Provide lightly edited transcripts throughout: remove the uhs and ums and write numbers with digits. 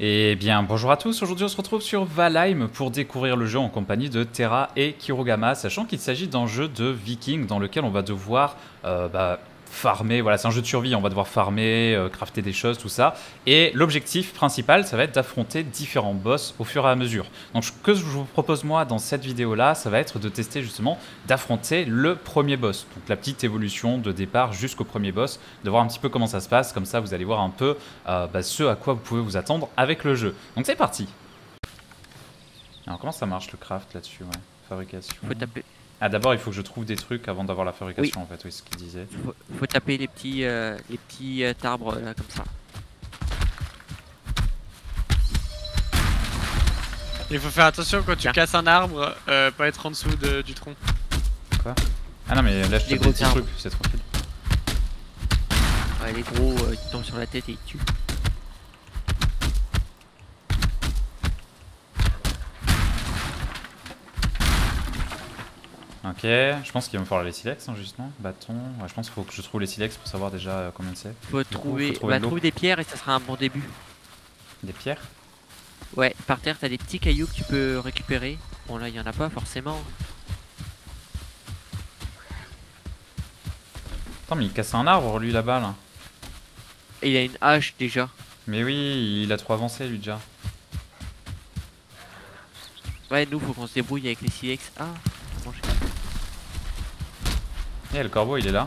Eh bien bonjour à tous, aujourd'hui on se retrouve sur Valheim pour découvrir le jeu en compagnie de Terra et Kirogama, sachant qu'il s'agit d'un jeu de viking dans lequel on va devoir farmer, voilà c'est un jeu de survie, on va devoir farmer, crafter des choses, tout ça. Et l'objectif principal, ça va être d'affronter différents boss au fur et à mesure. Donc ce que je vous propose moi dans cette vidéo là, ça va être de tester justement d'affronter le premier boss. Donc la petite évolution de départ jusqu'au premier boss, de voir un petit peu comment ça se passe, comme ça vous allez voir un peu ce à quoi vous pouvez vous attendre avec le jeu. Donc c'est parti. Alors comment ça marche le craft là-dessus, ouais. Fabrication. Faut taper. Ah d'abord il faut que je trouve des trucs avant d'avoir la fabrication, oui. En fait, oui, ce qu'il disait. Faut taper les petits arbres là, comme ça. Il faut faire attention quand tu casses un arbre, pas être en dessous du tronc. Quoi? Ah non mais là je tape des petits trucs, c'est trop cool. Ouais les gros, ils tombent sur la tête et ils tuent. Ok, je pense qu'il va me falloir les silex, hein, justement. Bâton, ouais, je pense qu'il faut que je trouve les silex pour savoir déjà combien c'est. Faut trouver des pierres et ça sera un bon début. Des pierres? Ouais, par terre t'as des petits cailloux que tu peux récupérer. Bon là il y en a pas forcément. Attends mais il casse un arbre lui là-bas là. Et il a une hache déjà. Mais oui, il a trop avancé lui déjà. Ouais, nous faut qu'on se débrouille avec les silex. Ah, manger. Et le corbeau il est là.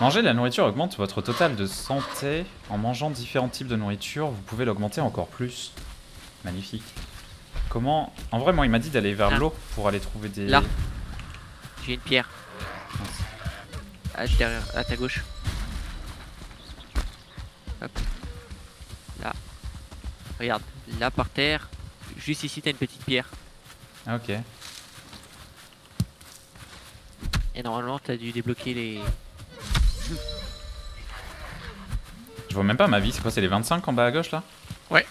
Manger de la nourriture augmente votre total de santé. En mangeant différents types de nourriture, vous pouvez l'augmenter encore plus. Magnifique. Comment... En vrai moi il m'a dit d'aller vers l'eau pour aller trouver des... Là. J'ai une pierre. Ah, derrière, à ta gauche. Hop. Là. Regarde, là par terre. Juste ici t'as une petite pierre. Ah ok. Et normalement t'as dû débloquer les... Je vois même pas ma vie, c'est quoi, c'est les 25 en bas à gauche là? Ouais.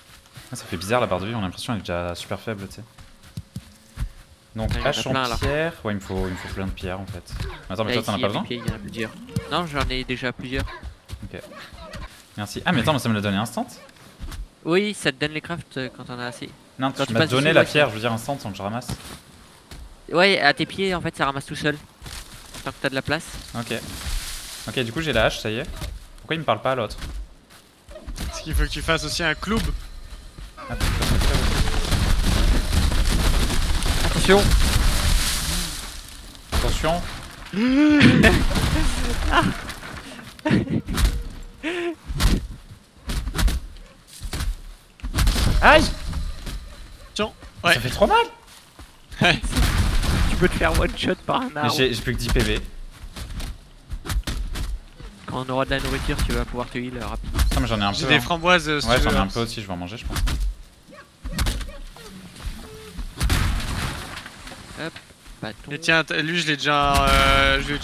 Ah, ça fait bizarre la barre de vie, on a l'impression qu'elle est déjà super faible tu sais. Donc hache en pierre, ouais il me faut plein de pierres en fait. Attends mais là, toi t'en as pas besoin? Pieds, il y en a plusieurs. Non j'en ai déjà plusieurs. Ok. Merci. Ah mais attends mais ça me l'a donné instant? Oui ça te donne les crafts quand t'en as assez. Non quand tu m'as donné la pierre je veux dire instant sans que je ramasse. Ouais à tes pieds en fait ça ramasse tout seul. Tant que t'as de la place. Ok. Ok, du coup j'ai la hache, ça y est. Pourquoi il me parle pas à l'autre? Parce qu'il faut que tu fasses aussi un club. Attention. Attention. Ah. Aïe. Attention. Ouais. Ça fait trop mal. De faire one shot par un arbre. J'ai plus que 10 PV. Quand on aura de la nourriture, tu vas pouvoir te heal rapidement. Ah, mais j'en ai un peu. J'ai des framboises. Si ouais, j'en ai un peu aussi, je vais en manger, je pense. Hop, bâton. Et tiens, lui, je lui ai déjà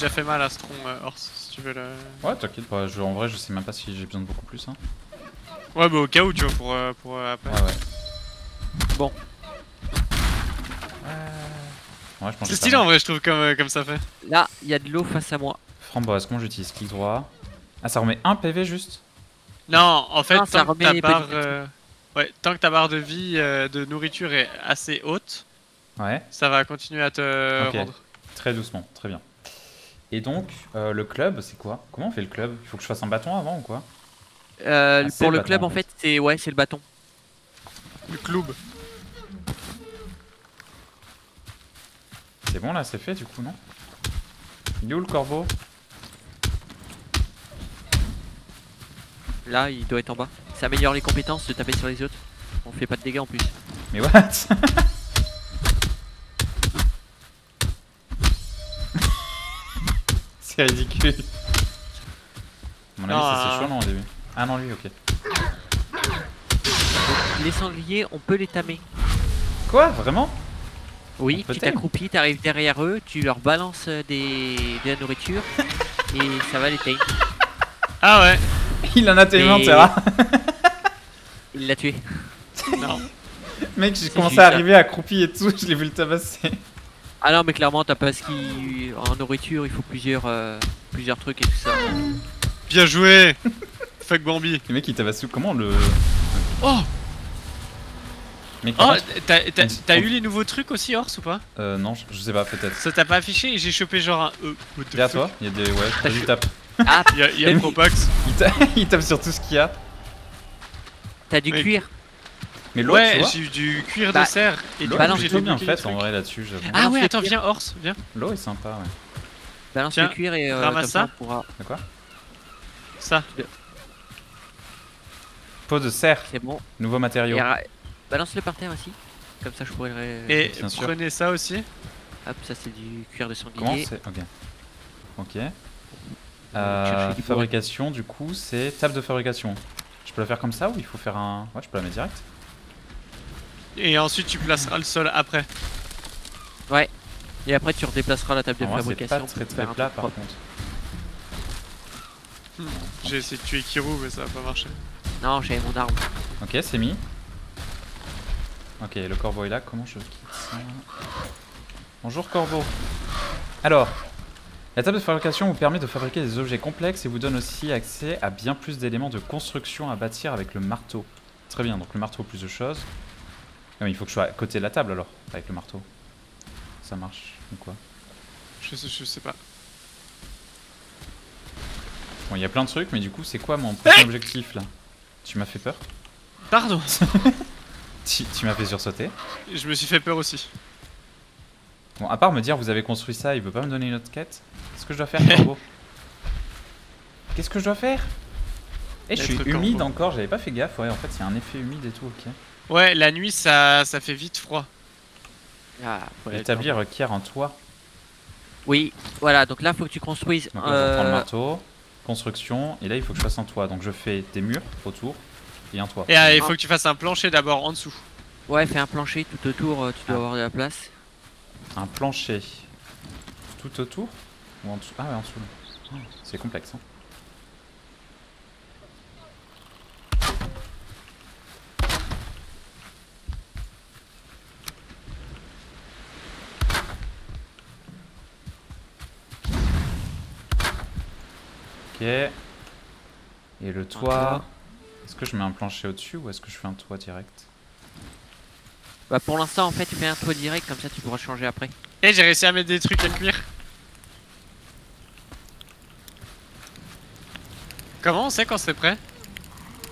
fait mal à ce tronc, Horse, si tu veux le. Ouais, t'inquiète pas, en vrai, je sais même pas si j'ai besoin de beaucoup plus. Hein. Ouais, bah au cas où, tu vois, pour après. Ah, ouais. Bon. Ouais, c'est stylé en vrai je trouve comme ça fait. Là il y a de l'eau face à moi. Framboise, comment j'utilise? Clic droit. Ah ça remet un PV juste? Non en fait non, tant que ta barre de vie de nourriture est assez haute. Ouais. Ça va continuer à te rendre. Très doucement, très bien. Et donc le club c'est quoi? Comment on fait le club? Il faut que je fasse un bâton avant ou quoi? Pour le club en fait c'est ouais c'est le bâton. Le club. C'est bon là, c'est fait du coup, non? Il est où le corbeau? Là, il doit être en bas. Ça améliore les compétences de taper sur les autres. On fait pas de dégâts en plus. Mais what? C'est ridicule. À mon avis, c'est chaud non au début. Ah non, lui, ok. Donc, les sangliers, on peut les tamer. Quoi? Vraiment? Oui, tu t'accroupis, t'arrives derrière eux, tu leur balances de la nourriture et ça va les tailler. Ah ouais. Il en a tué un, Terra. Il l'a tué. Non. Mec, j'ai commencé à arriver accroupi et tout, je l'ai vu le tabasser. Ah non, mais clairement, t'as pas ce qui... En nourriture, il faut plusieurs trucs et tout ça. Bien joué. fuck Bambi. Le mec il tabasse tout, comment le... Oh mec, oh, t'as eu les nouveaux trucs aussi, Horse, ou pas? Non, je sais pas, peut-être. Ça t'a pas affiché et j'ai chopé genre un E. Derrière toi, il y a des... Ouais, vas-y, tape. Ah, il y a le Propox. Il tape sur tout ce qu'il y a. T'as du cuir. Mais l'autre, ouais, j'ai eu du cuir de cerf. Et du coup, j'ai tout bien fait en vrai là-dessus. Ah ouais, attends, viens, Horse, viens. L'eau est sympa, ouais. Balance le cuir et ramasse ça. De quoi? Ça. Peau de cerf. C'est bon. Nouveau matériau. Balance-le par terre aussi, comme ça je pourrais le... Et prenez ça aussi. Hop, ça c'est du cuir de sanglier. Comment c'est? Ok. Ok. Fabrication, du coup, c'est table de fabrication. Je peux la faire comme ça ou il faut faire un... Ouais, je peux la mettre direct. Et ensuite tu placeras le sol après. Ouais. Et après tu redéplaceras la table de fabrication. C'est pas très très plat par contre. J'ai essayé de tuer Kirou mais ça a pas marché. Non, j'avais mon arme. Ok, c'est mis. Ok, le corbeau est là, comment je quitte ça? Bonjour corbeau. Alors, la table de fabrication vous permet de fabriquer des objets complexes et vous donne aussi accès à bien plus d'éléments de construction à bâtir avec le marteau. Très bien, donc le marteau plus de choses. Non, mais il faut que je sois à côté de la table alors, avec le marteau. Ça marche, ou quoi? Je sais pas. Bon, il y a plein de trucs, mais du coup, c'est quoi mon prochain objectif là? Tu m'as fait peur. Pardon. Tu m'as fait sursauter. Je me suis fait peur aussi. Bon, à part me dire vous avez construit ça, il veut pas me donner une autre quête. Qu'est-ce que je dois faire, corbeau? Qu'est-ce que je dois faire? Eh, je suis humide corbeau. Encore, j'avais pas fait gaffe. Ouais, en fait, il y a un effet humide et tout, ok. Ouais, la nuit, ça fait vite froid. Ah, faut établir qu'il y a un toit. Oui, voilà, donc là, faut que tu construises. Donc, là, je prends le marteau, construction, et là, il faut que je fasse un toit. Donc, je fais des murs autour. Et un toit. Et il faut que tu fasses un plancher d'abord en dessous. Ouais, fais un plancher tout autour, tu dois avoir de la place. Un plancher tout autour ou en dessous? Ah ouais, en dessous. Oh, c'est complexe. Hein. Ok. Et le toit. Est-ce que je mets un plancher au-dessus ou est-ce que je fais un toit direct? Bah pour l'instant en fait tu mets un toit direct comme ça tu pourras changer après. Et j'ai réussi à mettre des trucs à cuire. Comment on sait quand c'est prêt?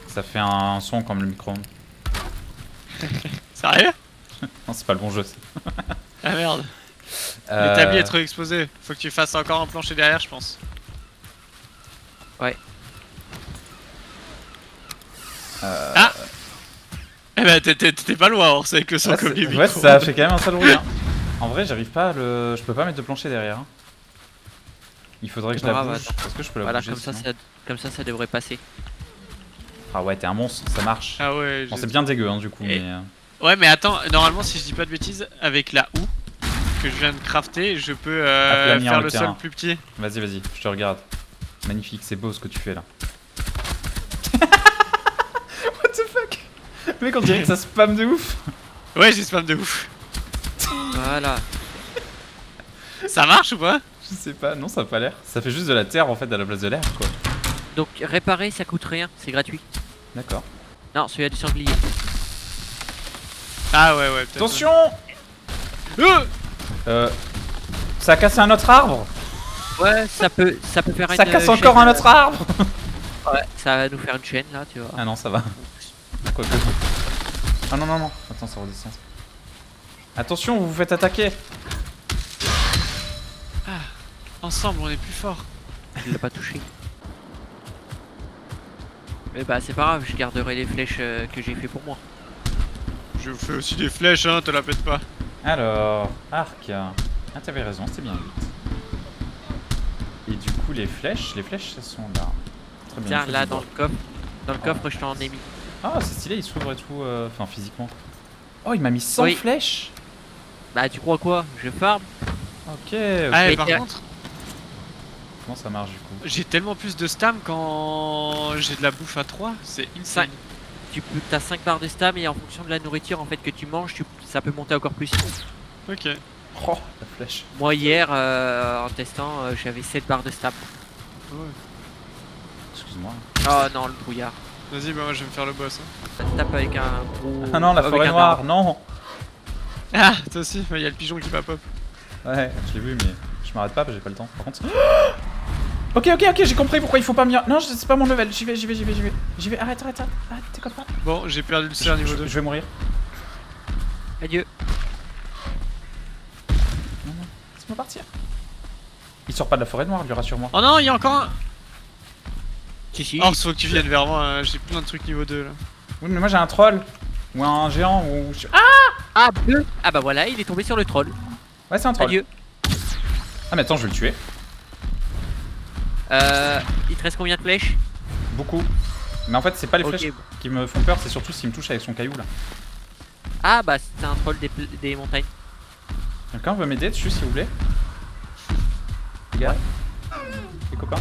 Ça fait un son comme le micro-ondes. Sérieux? Non, c'est pas le bon jeu. Ah merde. Le tablier est trop exposé. Faut que tu fasses encore un plancher derrière je pense. Ouais. Ah! Eh ben t'étais pas loin, Horse, avec le son comme les micros. Ouais, ça fait quand même un sale bruit. Hein. En vrai, j'arrive pas à le. Je peux pas mettre de plancher derrière. Hein. Il faudrait que je la bouge. Est-ce que je peux la bouger? Voilà, comme ça, ça devrait passer. Ah ouais, t'es un monstre, ça marche. Ah ouais, bon, c'est bien dégueu, hein, du coup. Et... mais... Ouais, mais attends, normalement, si je dis pas de bêtises, avec la houe que je viens de crafter, je peux faire le sol plus petit. Vas-y, vas-y, je te regarde. Magnifique, c'est beau ce que tu fais là. Mec, on dirait que ça spam de ouf. Ouais, j'ai spam de ouf. Voilà. Ça marche ou pas? Je sais pas, non, ça a pas l'air. Ça fait juste de la terre en fait à la place de l'air quoi. Donc réparer ça coûte rien, c'est gratuit. D'accord. Non, celui-là du sanglier. Ah ouais, ouais, peut-être. Attention ça a cassé un autre arbre. Ouais, ça peut faire une... Ça casse encore chaîne, un autre arbre. Ouais, ça va nous faire une chaîne là, tu vois. Ah non, ça va. Quoique. Ah non, non, non, attends, ça redescend. Attention, vous vous faites attaquer. Ah, ensemble, on est plus fort. Il l'a pas touché. Mais bah, c'est pas grave, je garderai les flèches que j'ai fait pour moi. Je fais aussi des flèches, hein, te la pète pas. Alors, arc. Ah, t'avais raison, c'est bien vite. Et du coup, les flèches, elles sont là. Très bien. Tiens, là, dans le coffre, je t'en ai mis. Ah, c'est stylé, il s'ouvre et tout, enfin physiquement. Oh, il m'a mis 100 flèches. Bah, tu crois quoi? Je farm. Ok. Ah, par contre. Comment ça marche du coup? J'ai tellement plus de stam quand j'ai de la bouffe à 3, c'est insane. Tu peux, t'as 5 barres de stam et en fonction de la nourriture en fait que tu manges, ça peut monter encore plus. Ok. Oh, la flèche. Moi hier, en testant, j'avais 7 barres de stam. Ouais. excuse-moi. Oh non, le brouillard. Vas-y, bah moi je vais me faire le boss. Hein. Tape avec un gros. Ah non, la forêt noire, non. Ah, toi aussi, il y a le pigeon qui va pop. Ouais, je l'ai vu, mais je m'arrête pas parce que j'ai pas le temps, par contre. Ok, j'ai compris pourquoi il faut pas m'y... Non, c'est pas mon level, j'y vais, arrête, t'es copain. Bon, j'ai perdu le cerf niveau 2. Je vais mourir. Adieu. Non, laisse-moi partir. Il sort pas de la forêt noire, lui, rassure-moi. Oh non, il y a encore un... Oh, faut que tu viennes vers moi, j'ai plein de trucs niveau 2 là. Oui, mais moi j'ai un troll. Ou un géant, ou... Ah bleu. Ah bah voilà, il est tombé sur le troll. Ouais, c'est un troll. Adieu. Ah mais attends, je vais le tuer. Il te reste combien de flèches? Beaucoup. Mais en fait, c'est pas les flèches qui me font peur, c'est surtout s'il me touche avec son caillou là. Ah bah, c'est un troll des montagnes. Quelqu'un veut m'aider dessus, s'il vous plaît? Les gars, les copains,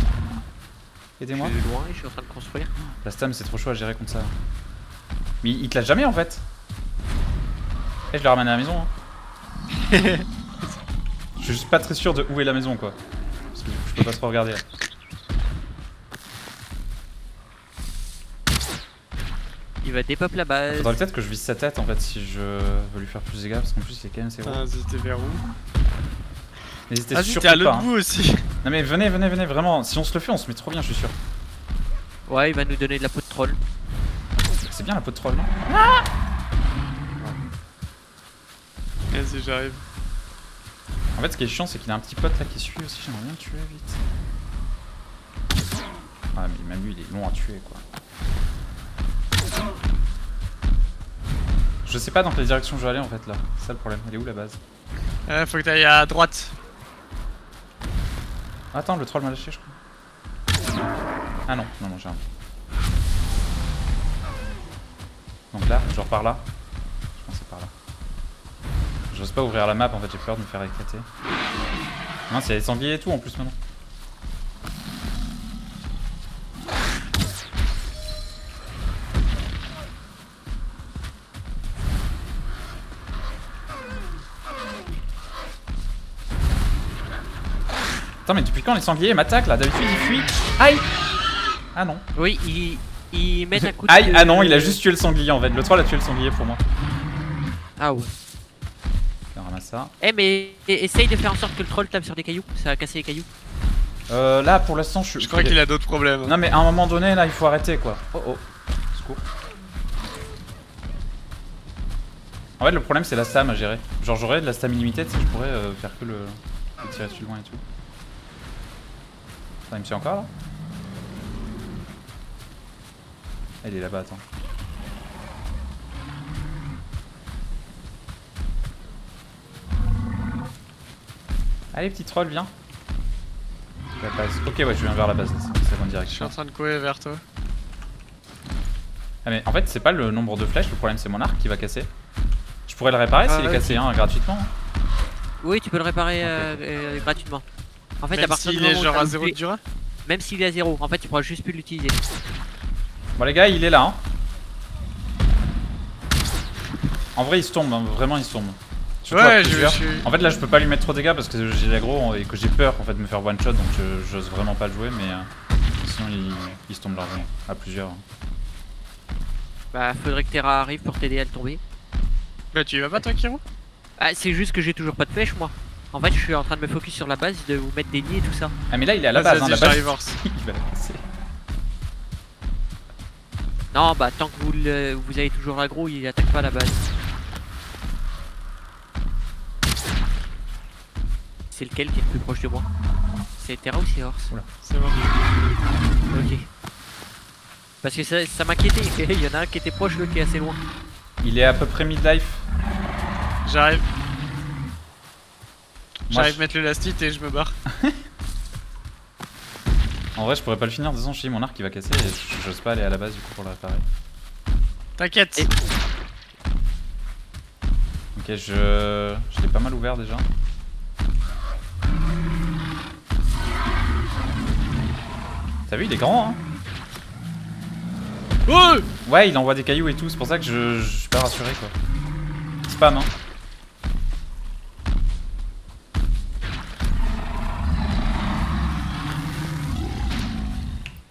aidez-moi. Je suis loin et je suis en train de construire. La stam, c'est trop chaud à gérer comme ça. Mais il te lâche jamais en fait. Et je le ramène à la maison. Hein. Je suis juste pas très sûr de où est la maison quoi. Parce que du coup, je peux pas trop regarder. Là. Il va dépop la base. Faudrait peut-être que je vise sa tête en fait si je veux lui faire plus de dégâts parce qu'en plus il est quand même assez gros. N'hésitez vers où? N'hésitez surtout pas. À l'autre bout aussi. Non mais venez vraiment. Si on se le fait on se met trop bien je suis sûr. Ouais il va nous donner de la peau de troll. C'est bien la peau de troll non? Ah ouais. Vas-y j'arrive. En fait ce qui est chiant c'est qu'il a un petit pote là qui suit aussi. J'aimerais bien le tuer vite. Ah mais même lui il est long à tuer quoi. Je sais pas dans quelle direction je vais aller en fait là, c'est ça le problème, elle est où la base? Faut que t'ailles à droite. Attends, le troll m'a lâché je crois. Ah non, non j'ai un. Donc là, genre par là. Je pense que c'est par là. J'ose pas ouvrir la map en fait, j'ai peur de me faire éclater. Non, c'est les sangliers et tout en plus maintenant. Attends mais depuis quand les sangliers m'attaquent là? D'habitude ils fuient. Aïe. Ah non. Oui ils mettent un coup de... Aïe. Ah non il a juste tué le sanglier en fait. Le troll a tué le sanglier pour moi. Ah ouais. On ramasse ça. Eh mais essaye de faire en sorte que le troll tape sur des cailloux. Ça va casser les cailloux. Là pour l'instant je... Je crois qu'il a d'autres problèmes. Non mais à un moment donné là il faut arrêter quoi. Oh secours. En fait le problème c'est la stam à gérer. Genre j'aurais de la stam illimitée tu sais je pourrais faire que le... tirer dessus loin et tout. Il me tue encore là. Elle est là-bas, attends. Allez, petit troll, viens. La base. Ok, ouais, je viens vers la base, c'est la bonne direction. Je suis en train de courir vers toi. Ah, mais en fait, c'est pas le nombre de flèches, le problème, c'est mon arc qui va casser. Je pourrais le réparer s'il est cassé, hein, gratuitement. Oui, tu peux le réparer gratuitement. En fait, même à partir du moment où il est genre à 0 de durée. Même s'il est à 0, en fait tu pourras juste plus l'utiliser. Bon les gars, il est là hein. En vrai il se tombe, hein. Vraiment il se tombe. Ouais, en fait là je peux pas lui mettre trop de dégâts parce que j'ai l'aggro et que j'ai peur en fait de me faire one shot donc j'ose vraiment pas le jouer mais sinon il se tombe largement à plusieurs. Bah faudrait que Terra arrive pour t'aider à le tomber. Bah tu y vas pas toi Kiro? Ah c'est juste que j'ai toujours pas de pêche moi. En fait, je suis en train de me focus sur la base, de vous mettre des nids et tout ça. Ah, mais là, il est à la base, hein, la base. Il va passer. Non, bah, tant que vous avez toujours l'aggro, il attaque pas la base. C'est lequel qui est le plus proche de moi? C'est Terra ou c'est Horse? C'est moi. Ok. Parce que ça m'inquiétait, il y en a un qui était proche, l'autre qui est assez loin. Il est à peu près mid-life. J'arrive. J'arrive à mettre le lastite et je me barre. En vrai, je pourrais pas le finir. De toute façon, je suis mon arc qui va casser et j'ose pas aller à la base du coup pour le réparer. T'inquiète. Et... Ok, je l'ai pas mal ouvert déjà. T'as vu, il est grand hein. Oh ouais, il envoie des cailloux et tout. C'est pour ça que je suis pas rassuré quoi. Spam hein.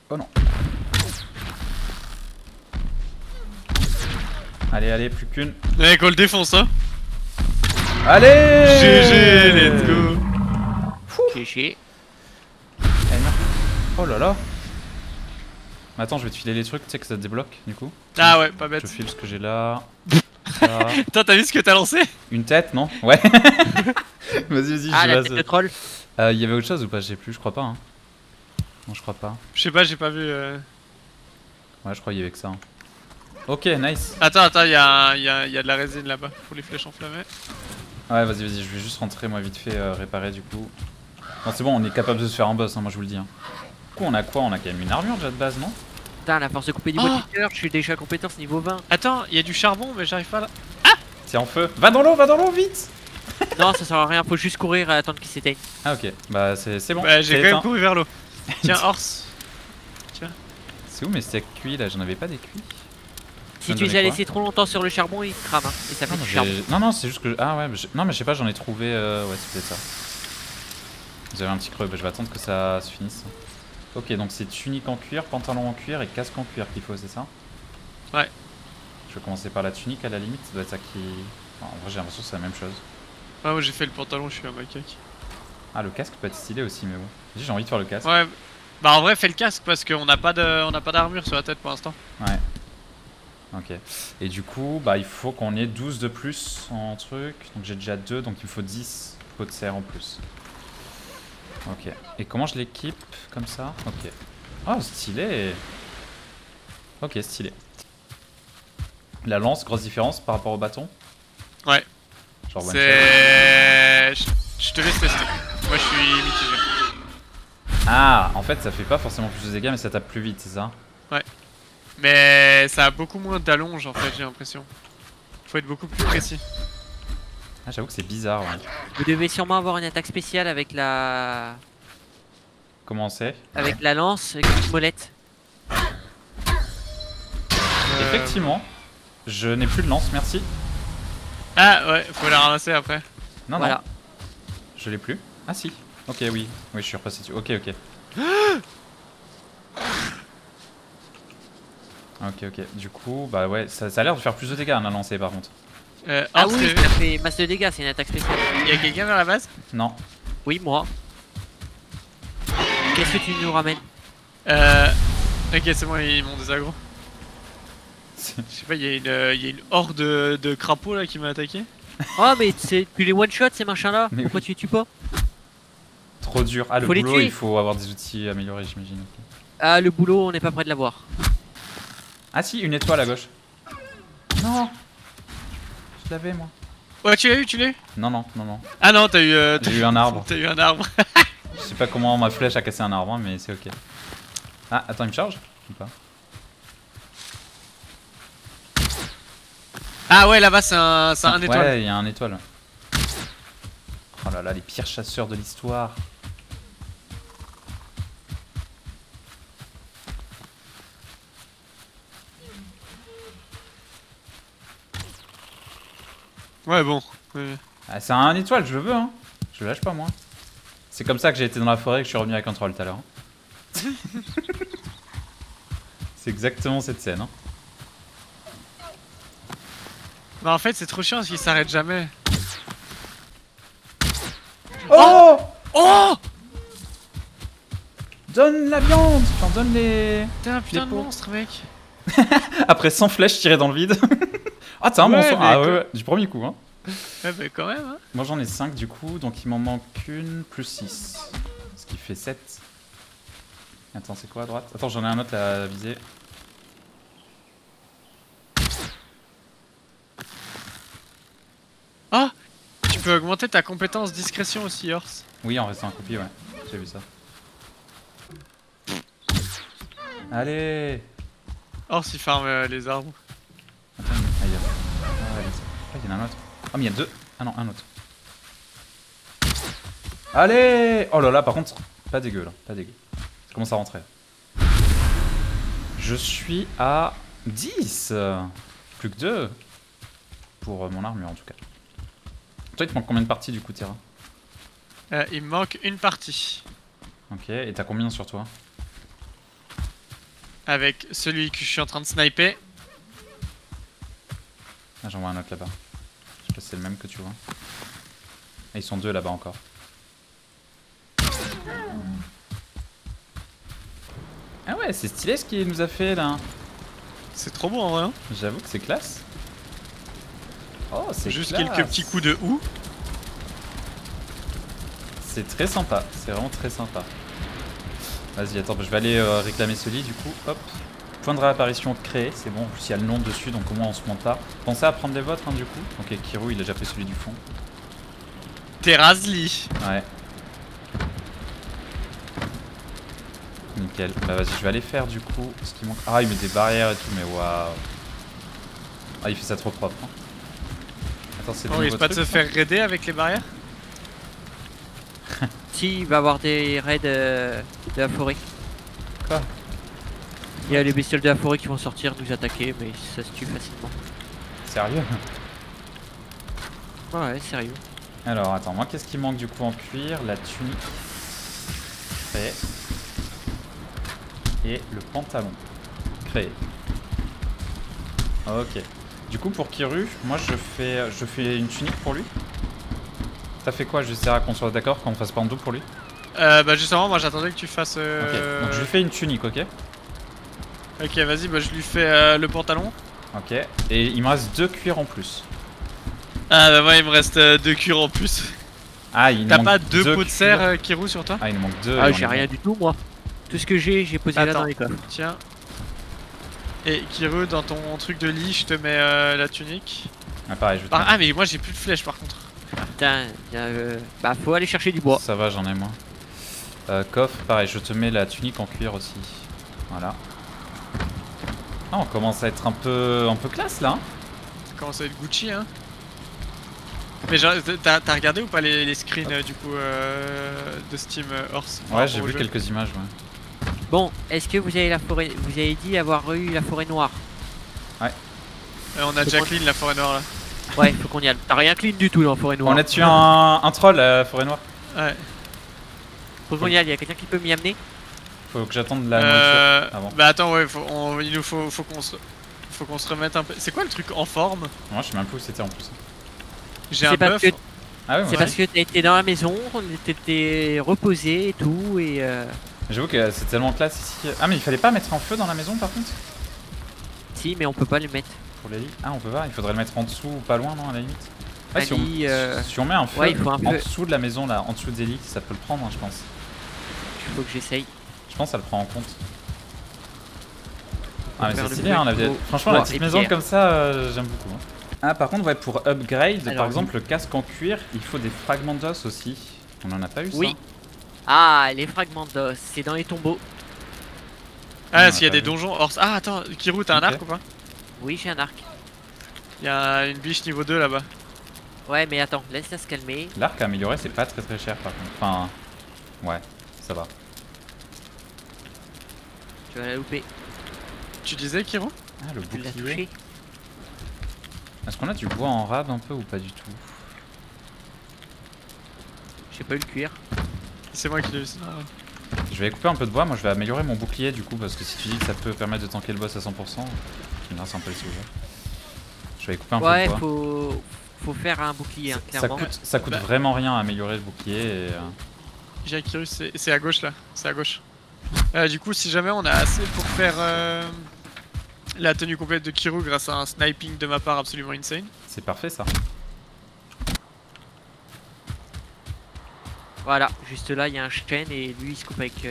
Oh non. Allez, allez, plus qu'une. Allez, go le défonce, hein. Allez, GG, let's go. Fou. GG. Oh là là. Attends, je vais te filer les trucs, tu sais que ça te débloque du coup. Ah ouais, pas bête. Je file ce que j'ai là. Toi, t'as vu ce que t'as lancé? Une tête, non? Ouais. Vas-y, vas-y, je la tête de troll. Il y avait autre chose ou pas? J'ai plus, je crois pas. Hein. Non, je crois pas. Je sais pas, j'ai pas vu. Ouais, je crois qu'il y avait que ça. Hein. Ok, nice. Attends, attends, y a de la résine là-bas pour les flèches enflammées. Ouais, vas-y, vas-y, je vais juste rentrer moi vite fait, réparer du coup. Non, c'est bon, on est capable de se faire un boss, hein, moi je vous le dis. Hein. Du coup, on a quoi? On a quand même une armure déjà de base, non? Putain, la force de couper du bois de cœur, je suis déjà compétence niveau 20. Attends, il y a du charbon, mais j'arrive pas là. Ah! C'est en feu. Va dans l'eau, vite. Non, ça sert à rien, faut juste courir et attendre qu'il s'éteigne. Ah, ok, bah c'est bon. Bah, j'ai quand même couru vers l'eau. Tiens, Horse. Tiens. C'est où mes steaks cuits là? J'en avais pas des cuits. Si tu les as laissés trop longtemps sur le charbon, ils crament. Hein, et ça fait du charbon. Non, non, c'est juste que. Ah ouais, non, mais je sais pas, j'en ai trouvé. Ouais, c'est peut-être ça. Vous avez un petit creux, bah, je vais attendre que ça se finisse. Ok, donc c'est tunique en cuir, pantalon en cuir et casque en cuir qu'il faut, c'est ça? Ouais. Je vais commencer par la tunique à la limite, ça doit être ça qui. Enfin, en vrai, j'ai l'impression que c'est la même chose. Ah, moi j'ai fait le pantalon, je suis un macaque. Ah, le casque peut être stylé aussi, mais bon. J'ai envie de faire le casque. Ouais, bah en vrai, fais le casque parce qu'on n'a pas d'armure sur la tête pour l'instant. Ouais. Ok. Et du coup, bah il faut qu'on ait 12 de plus en truc. Donc j'ai déjà 2, donc il me faut 10 pots de serre en plus. Ok. Et comment je l'équipe comme ça? Ok. Oh, stylé! Ok, stylé. La lance, grosse différence par rapport au bâton? Ouais. Genre, c'est. Je te laisse tester. Moi, je suis mitigé. Ah, en fait, ça fait pas forcément plus de dégâts, mais ça tape plus vite, c'est ça? Ouais. Mais ça a beaucoup moins d'allonge en fait, j'ai l'impression. Faut être beaucoup plus précis. Ah, j'avoue que c'est bizarre. Ouais. Vous devez sûrement avoir une attaque spéciale avec la. Comment c'est? Avec la lance et une molette. Effectivement, je n'ai plus de lance, merci. Ah ouais, faut la ramasser après. Non, voilà. Non. Je l'ai plus. Ah si. Ok, oui. Oui, je suis repassé dessus. Ok, ok. Ok, ok, du coup, bah ouais, ça a l'air de faire plus de dégâts à la lancer par contre. Ah oui, ça fait masse de dégâts, c'est une attaque spéciale. Y'a quelqu'un vers la base? Non. Oui, moi. Qu'est-ce que tu nous ramènes? Ok, c'est bon, ils m'ont désagro. Je sais pas, y a une horde de crapauds là qui m'a attaqué. Oh, mais tu les one-shot ces machins là, mais pourquoi oui. Tu les tues pas? Trop dur. Ah, le boulot, il faut avoir des outils améliorés, j'imagine. Ah, le boulot, on n'est pas près de l'avoir. Ah si, une étoile à gauche. Non. Je l'avais moi. Ouais, tu l'as eu, tu l'as eu? Non, non, non, non. Ah non, t'as eu... J'ai eu un arbre. T'as eu un arbre. Je sais pas comment ma flèche a cassé un arbre, hein, mais c'est ok. Ah, attends, il me charge ou pas? Ah ouais, là-bas, c'est un étoile. Ouais, il y a un étoile. Oh là là, les pires chasseurs de l'histoire. Ouais, bon. Ouais. Ah, c'est un étoile, je le veux, hein. Je le lâche pas, moi. C'est comme ça que j'ai été dans la forêt et que je suis revenu avec un troll tout à l'heure. Hein. C'est exactement cette scène, hein. Bah, en fait, c'est trop chiant parce qu'il s'arrête jamais. Oh! Oh! Donne la viande! J'en donne les. T'es un putain de monstre, mec. Après 100 flèches tirées dans le vide. Ah, t'as un monstre! Ah ouais, du premier coup, hein! Ouais, bah quand même, hein! Moi j'en ai 5 du coup, donc il m'en manque une plus 6. Ce qui fait 7. Attends, c'est quoi à droite? Attends, j'en ai un autre là, à viser. Ah! Tu peux augmenter ta compétence discrétion aussi, Horse. Oui, en restant en copie, ouais. J'ai vu ça. Allez! Horse il farme les arbres. Il y en a un autre. Ah, oh, mais il y a deux. Ah non, un autre. Allez! Oh là là, par contre, pas dégueu là. Pas dégueu. Ça commence à rentrer. Je suis à 10. Plus que 2. Pour mon armure en tout cas. Toi, il te manque combien de parties du coup, Terra? Il me manque une partie. Ok, et t'as combien sur toi? Avec celui que je suis en train de sniper. Ah, j'en vois un autre là-bas. Je sais pas si c'est le même que tu vois. Et ils sont deux là-bas encore. Ah ouais, c'est stylé ce qu'il nous a fait là. C'est trop beau en vrai. Hein, j'avoue que c'est classe. Oh, c'est juste classe. Quelques petits coups de houe. C'est très sympa, c'est vraiment très sympa. Vas-y, attends, je vais aller réclamer ce lit du coup. Hop. Point de réapparition créé, c'est bon. En plus, il y a le nom dessus, donc au moins on se monte pas. Pensez à prendre les vôtres hein, du coup. Ok, Kirou, il a déjà fait celui du fond. Terrasse lit. Ouais. Nickel. Bah vas-y, je vais aller faire du coup ce qui manque. Ah, il met des barrières et tout, mais waouh. Ah, il fait ça trop propre. Hein. Attends, c'est bon. On risque pas de se faire raider avec les barrières. Si, il va avoir des raids de la forêt. Quoi? Il y a les bestioles de la forêt qui vont sortir, nous attaquer, mais ça se tue facilement. Sérieux? Ouais, sérieux. Alors, attends, moi, qu'est-ce qui manque du coup en cuir? La tunique. Créé. Et le pantalon. Créé. Ok. Du coup, pour Kiru, moi, je fais une tunique pour lui. T'as fait quoi? Je sais à qu'on soit d'accord qu'on fasse pas en double pour lui. Bah justement moi j'attendais que tu fasses Ok, donc je lui fais une tunique, ok. Ok vas-y, bah je lui fais le pantalon. Ok, et il me reste deux cuirs en plus. Ah bah ouais il me reste deux cuirs en plus. Ah il nous manque. T'as pas deux pots de serre qui roulent sur toi? Ah il nous manque deux. Ah j'ai rien du tout moi. Tout ce que j'ai posé là dans les coffres. Tiens. Et Kiru, dans ton truc de lit, je te mets la tunique. Ah pareil, je te mets. Ah mais moi j'ai plus de flèches par contre. Putain, bah faut aller chercher du bois. Ça va, j'en ai moins. Coffre, pareil, je te mets la tunique en cuir aussi. Voilà. Ah, on commence à être un peu classe là. Ça commence à être Gucci, hein. Mais t'as regardé ou pas les screens du coup de Steam Horse? Ouais, j'ai vu quelques images, ouais. Bon, est-ce que vous avez la forêt? Vous avez dit avoir eu la forêt noire? Ouais. On a Jacqueline, la forêt noire là. Ouais, faut qu'on y aille. T'as rien clean du tout dans la forêt noire. On a tué un troll à la forêt noire. Ouais. Faut qu'on y aille, y'a quelqu'un qui peut m'y amener? Faut que j'attende la nourriture avant. Bah attends, ouais, faut qu'on se remette un peu. C'est quoi le truc en forme? Moi je sais même plus où c'était en plus. J'ai un buff. Ah ouais, c'est parce que t'as été dans la maison, t'étais reposé et tout et J'avoue que c'est tellement classe ici. Ah mais il fallait pas mettre un feu dans la maison par contre? Si mais on peut pas le mettre. Les lits. Ah on peut voir, il faudrait le mettre en dessous ou pas loin non à la limite. Ah, si on met un feu ouais, en dessous de la maison là, en dessous des lits, ça peut le prendre hein, je pense. Il faut que j'essaye. Je pense que ça le prend en compte. Ah mais c'est stylé hein, franchement la petite maison comme ça j'aime beaucoup. Hein. Ah par contre ouais pour upgrade alors, par exemple le casque en cuir il faut des fragments d'os aussi. On en a pas eu ça. Oui. Ah les fragments d'os c'est dans les tombeaux. Ah s'il y a des donjons hors... Ah attends Kirou t'as un arc ou pas? Oui, j'ai un arc. Il y a une biche niveau 2 là-bas. Ouais, mais attends, laisse-la se calmer. L'arc amélioré, c'est pas très cher par contre. Enfin, ouais, ça va. Tu vas la louper. Tu disais, Kiro? Ah, le bouclier. Est-ce qu'on a du bois en rab un peu ou pas du tout? J'ai pas eu le cuir. C'est moi qui l'ai eu. Je vais couper un peu de bois, moi je vais améliorer mon bouclier du coup, parce que si tu dis que ça peut permettre de tanker le boss à 100%, je me un peu les sujets. Je vais couper un peu de bois. Ouais, faut faire un bouclier, hein, clairement. Ça coûte bah, vraiment rien à améliorer le bouclier. J'ai Kirus, c'est à gauche là, c'est à gauche. Du coup, si jamais on a assez pour faire la tenue complète de Kirou grâce à un sniping de ma part absolument insane. C'est parfait ça. Voilà, juste là il y a un chêne et lui il se coupe avec...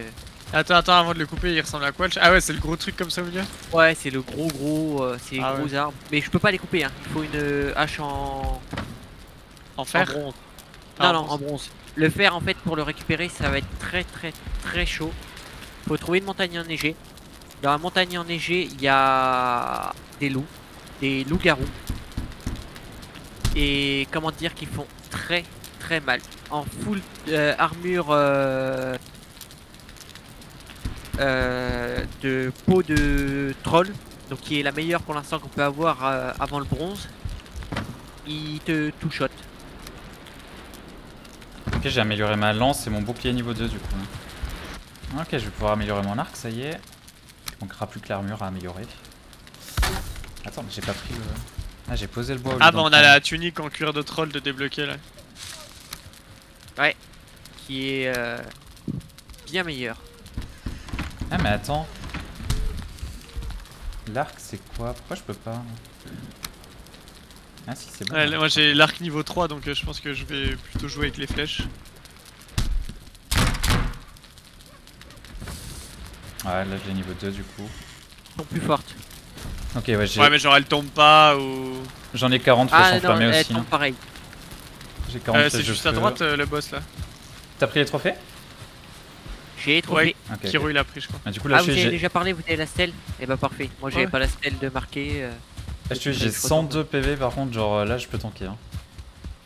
Attends, avant de le couper il ressemble à quoi? Ah ouais c'est le gros truc comme ça au milieu? Ouais c'est le gros, c'est les gros arbres. Mais je peux pas les couper hein, il faut une hache en fer. En bronze. Non, en bronze. Le fer en fait pour le récupérer ça va être très chaud. Faut trouver une montagne enneigée. Dans la montagne enneigée il y a des loups-garous. Et comment dire qu'ils font très mal. En full armure de peau de troll, donc qui est la meilleure pour l'instant qu'on peut avoir avant le bronze, il te tout shot. Ok, j'ai amélioré ma lance et mon bouclier niveau 2 du coup. Ok, je vais pouvoir améliorer mon arc, ça y est. Il manquera plus que l'armure à améliorer. Attends, mais j'ai pas pris le... Ah, Ah, j'ai posé le bois. Ah, bah on a la tunique en cuir de troll de débloquer là. Ouais, qui est bien meilleure. Ah, mais attends. L'arc, c'est quoi? Pourquoi je peux pas? Ah, si, c'est bon. Ouais, moi j'ai l'arc niveau 3, donc je pense que je vais plutôt jouer avec les flèches. Ouais, là j'ai niveau 2 du coup. Pour plus forte. Ok, ouais, j'ai. Ouais, mais genre elle tombe pas ou. J'en ai 40 flèches enflammées aussi. Elle tombe pareil. J'ai 40 flèches. C'est juste à droite le boss là. T'as pris les trophées? J'ai les trophées. Ouais, okay, Kiro il a pris, je crois. Ah, du coup, là, vous avez déjà parlé, vous avez la stèle? Eh bah parfait. Moi j'avais pas la stèle de marquer. J'ai 102 PV par contre, genre là je peux tanker. Hein.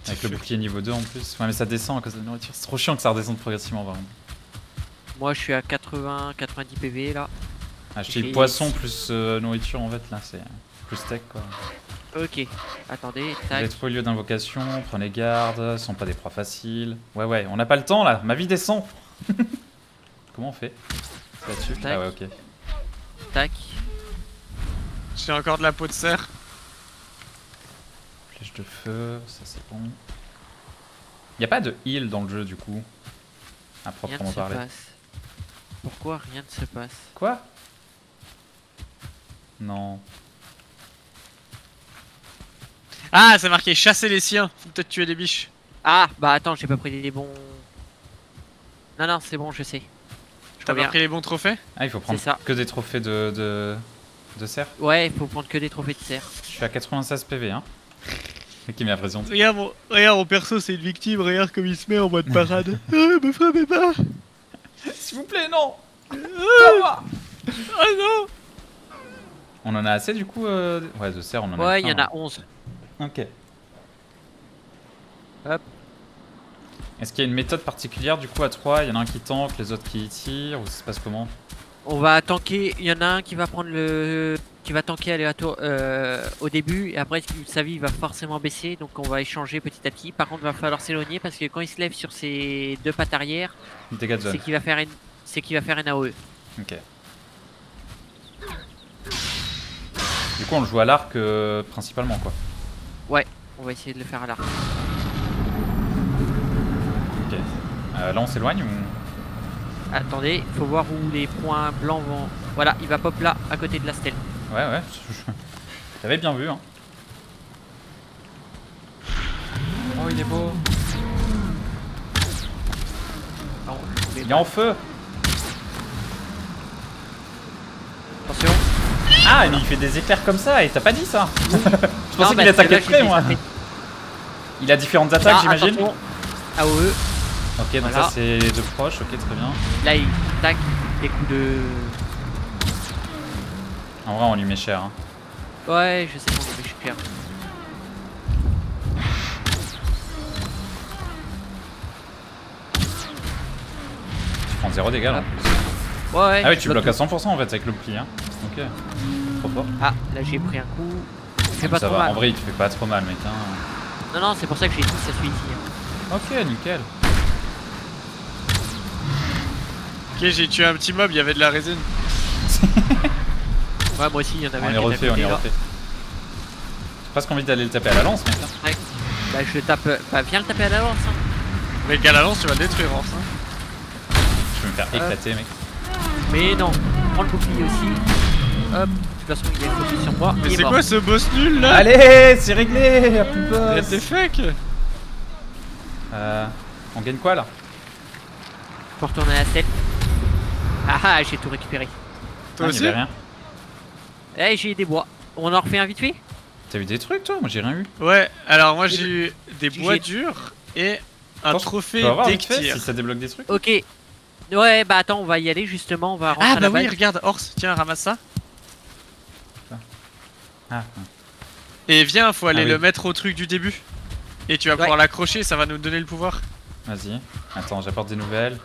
Avec le bouclier niveau 2 en plus. Ouais, mais ça descend à cause de la nourriture. C'est trop chiant que ça redescende progressivement par contre. Moi je suis à 80-90 PV là. Ah, j'ai poisson plus nourriture en fait là, c'est plus steak quoi. Ok, attendez, tac. J'ai trouvé le lieu d'invocation, prenez garde, sont pas des proies faciles. Ouais, ouais, on n'a pas le temps là, ma vie descend. Comment on fait? C'est là-dessus? Ah ouais, ok. Tac. J'ai encore de la peau de cerf. Flèche de feu, ça c'est bon. Y a pas de heal dans le jeu du coup, à proprement parler. Pourquoi rien ne se passe? Quoi? Non. Ah, c'est marqué chasser les siens, faut peut-être tuer des biches. Ah, bah attends, j'ai pas pris les bons. Non, non, c'est bon, je sais. T'as pas pris les bons trophées? Ah, il faut prendre que des trophées de cerf. Ouais, il faut prendre que des trophées de cerf. Je suis à 96 PV, hein. Qui m'est impressionnant. Regarde, mon perso, c'est une victime, regarde comme il se met en mode parade. Me frappez pas! S'il vous plaît, non! Ah non! On en a assez du coup ouais, de serre on en a. Ouais, il y en a 11. Ok. Hop. Est-ce qu'il y a une méthode particulière du coup à 3? Il y en a un qui tank, les autres qui tirent, ou ça se passe comment? On va tanker, il y en a un qui va prendre le. Qui va tanker aléatoire au début, et après sa vie va forcément baisser, donc on va échanger petit à petit. Par contre, il va falloir s'éloigner parce que quand il se lève sur ses deux pattes arrière, c'est qu'il va faire une. C'est qu'il va faire une AOE. Ok. Du coup on le joue à l'arc principalement quoi. Ouais, on va essayer de le faire à l'arc. Ok. Là on s'éloigne ou... Attendez, faut voir où les points blancs vont... Voilà, il va pop là, à côté de la stèle. Ouais, ouais, j'avais bien vu hein. Oh, il est beau. Non, il est en feu. Attention. Ah, il fait des éclairs comme ça et t'as pas dit ça? Je pensais qu'il attaquait de près moi. Il a différentes attaques j'imagine. AOE. Ok, donc ça c'est les deux proches, ok très bien. Là il attaque des coups de... En vrai on lui met cher. Hein. Ouais je sais qu'on lui met cher. Tu prends 0 dégâts là. Ouais, ah oui tu bloques à 100% en fait avec le pli hein. Ok, trop fort. Ah là j'ai pris un coup. Fais pas trop mal. En vrai il te fait pas trop mal mec hein. Non non c'est pour ça que j'ai dit ça suit ici hein. Ok nickel. Ok j'ai tué un petit mob, il y avait de la résine. Ouais moi aussi il y en avait. On est refait, on est refait. J'ai presque envie d'aller le taper à la lance mec hein. Ouais. Bah je tape, bah viens le taper à la lance hein. Mec à la lance tu vas le détruire en hein. Je vais me faire éclater mec. Mais non, prends le bouclier aussi. Hop, de toute façon il est focus sur moi. Mais c'est quoi ce boss nul là? Allez, c'est réglé, y'a plus de boss. Y'a fuck. On gagne quoi là? Faut retourner à la stèle. Ah ah, j'ai tout récupéré. Toi aussi? J'avais rien. Eh, j'ai eu des bois. On en refait un vite fait? T'as eu des trucs toi? Moi j'ai rien eu. Ouais, alors moi j'ai eu des bois durs et un trophée d'éctir. Si ça débloque des trucs. Ok. Ouais bah attends on va y aller justement, on va rentrer à la base. Ah bah oui regarde Horse, tiens ramasse ça. Ah. Et viens faut aller le mettre au truc du début. Et tu vas pouvoir l'accrocher, ça va nous donner le pouvoir. Vas-y, attends j'apporte des nouvelles.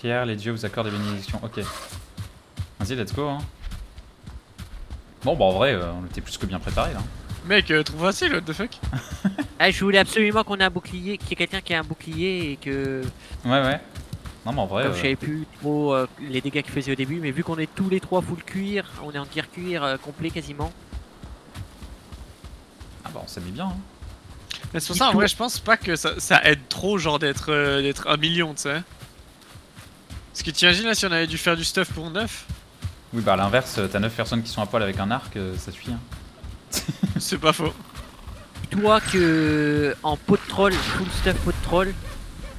Pierre, les dieux vous accordent des bénédictions, ok. Vas-y let's go hein. Bon bah en vrai on était plus que bien préparé là. Mec trop facile what the fuck. Ah je voulais absolument qu'on ait un bouclier, qu'il y ait quelqu'un qui a un bouclier et que... Ouais ouais. Non mais en vrai, je savais plus trop les dégâts qu'il faisait au début, mais vu qu'on est tous les trois full cuir, on est en cuir complet quasiment. bah on s'est mis bien. Hein. C'est pour ça, en vrai, je pense pas que ça aide trop, genre d'être un million, tu sais. Parce que t'imagines là si on avait dû faire du stuff pour 9? Oui, bah à l'inverse, t'as 9 personnes qui sont à poil avec un arc, ça suit. Hein. C'est pas faux. Dis-toi que en pot de troll, full stuff pot de troll,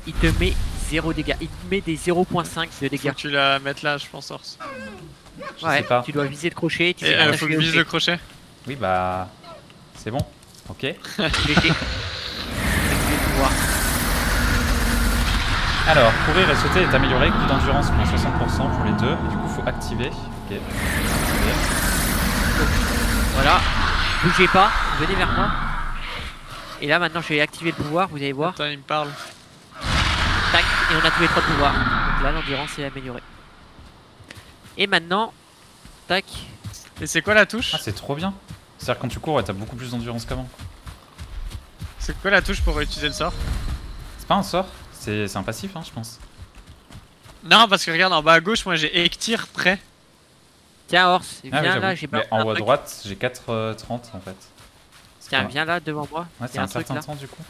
il te met 0 dégâts. Il te met des 0.5 de dégâts. Faut que tu la mettes là, je pense, Horse. Ouais, pas. Tu dois viser le crochet. Tu faut que vise le crochet. Oui, bah. C'est bon. Ok. Alors, courir et sauter est amélioré, coup d'endurance moins 60% pour les deux, et du coup faut activer. Ok. Voilà, bougez pas, venez vers moi. Et là maintenant je vais activer le pouvoir, vous allez voir. Attends, il me parle. Tac, et on a tous les trois pouvoirs. Donc là l'endurance est améliorée. Et maintenant, tac. Et c'est quoi la touche? Ah, c'est trop bien. C'est-à-dire quand tu cours, t'as beaucoup plus d'endurance qu'avant. C'est quoi la touche pour réutiliser le sort? C'est pas un sort, c'est un passif, hein, je pense. Non, parce que regarde, en bas à gauche, moi j'ai Ektir prêt. Tiens, Horse, viens là, j'ai pas. Mais en haut à droite, j'ai 4,30 en fait. Tiens, viens là devant moi. Ouais, c'est un certain temps du coup.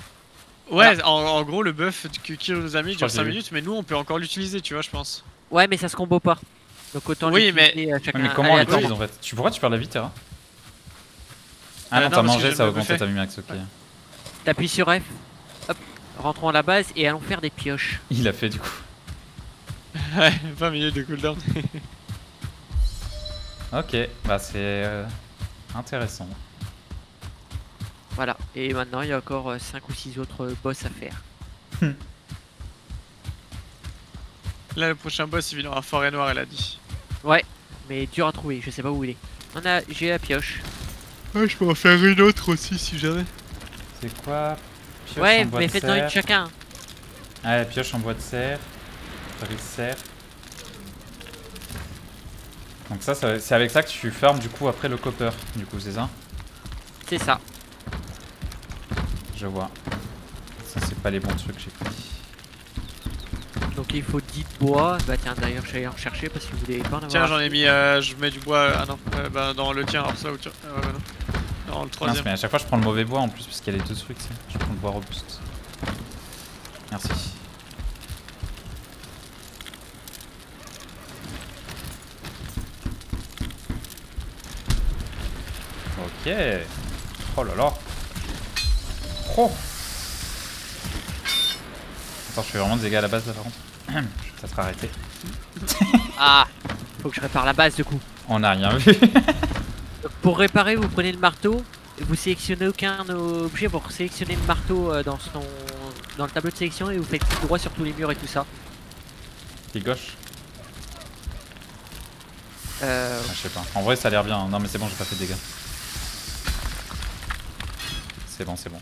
Ouais, en gros, le buff que Kiro nous a mis dure 5 minutes, mais nous on peut encore l'utiliser, tu vois, je pense. Ouais, mais ça se combo pas. Donc autant l'utiliser à chacun. Oui, mais comment on l'utilise en fait? Pourquoi tu perds la vie, Terra? Ah non, t'as mangé, ça a augmenté ta mimax, ok. T'appuies sur F, hop, rentrons à la base et allons faire des pioches. Il a fait du coup. Ouais, 20 minutes de cooldown. Ok, bah c'est intéressant. Voilà, et maintenant il y a encore 5 ou 6 autres boss à faire. Là le prochain boss il vient dans la forêt noire, elle a dit. Ouais, mais dur à trouver, je sais pas où il est. J'ai la pioche. Ouais, je peux en faire une autre aussi si jamais. C'est quoi? Pioche en bois de serre. Faites-en une chacun. Ah, la pioche en bois de serre. Donc ça c'est avec ça que tu farmes du coup après le copper. Du coup, c'est ça? C'est ça. Je vois. Ça c'est pas les bons trucs que j'ai pris. Donc il faut 10 bois. Bah tiens, d'ailleurs je vais aller en chercher parce que vous voulez pas en avoir. Tiens, j'en ai mis, je mets du bois bah, dans le tien, alors ça ou tiens. Non, le troisième. Mince, mais à chaque fois je prends le mauvais bois en plus parce qu'il y a les deux trucs. Je prends le bois robuste. Merci. Ok. Oh là là. Oh. Attends, je fais vraiment des dégâts à la base là par contre. Ça sera arrêté. Ah, faut que je répare la base du coup. On n'a rien vu. Pour réparer, vous prenez le marteau, vous sélectionnez aucun objet pour sélectionner le marteau dans le tableau de sélection et vous faites clic droit sur tous les murs et tout ça. Clic gauche. Ah, je sais pas. En vrai, ça a l'air bien. Non, mais c'est bon, j'ai pas fait de dégâts. C'est bon, c'est bon.